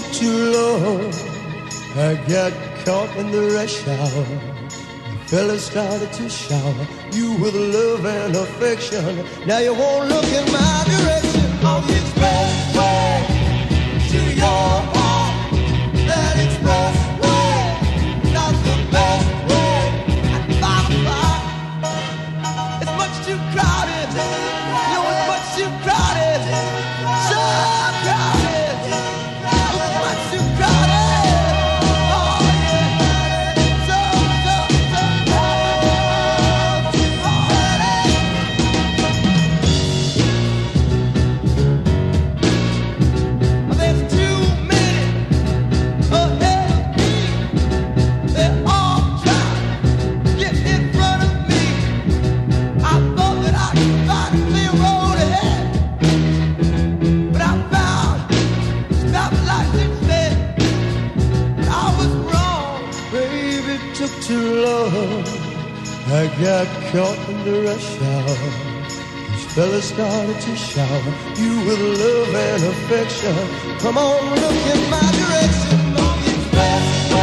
took too long. I got caught in the rush hour. The fellas started to shower you with love and affection. Now you won't look in my direction. Oh, it's best way to your heart. That it's best way, not the best way. I thought about it's much too crowded. No, it's much too crowded. So crowded. I got caught in the rush hour. These fellas started to shower you with love and affection. Come on, look in my direction. Oh, it's best.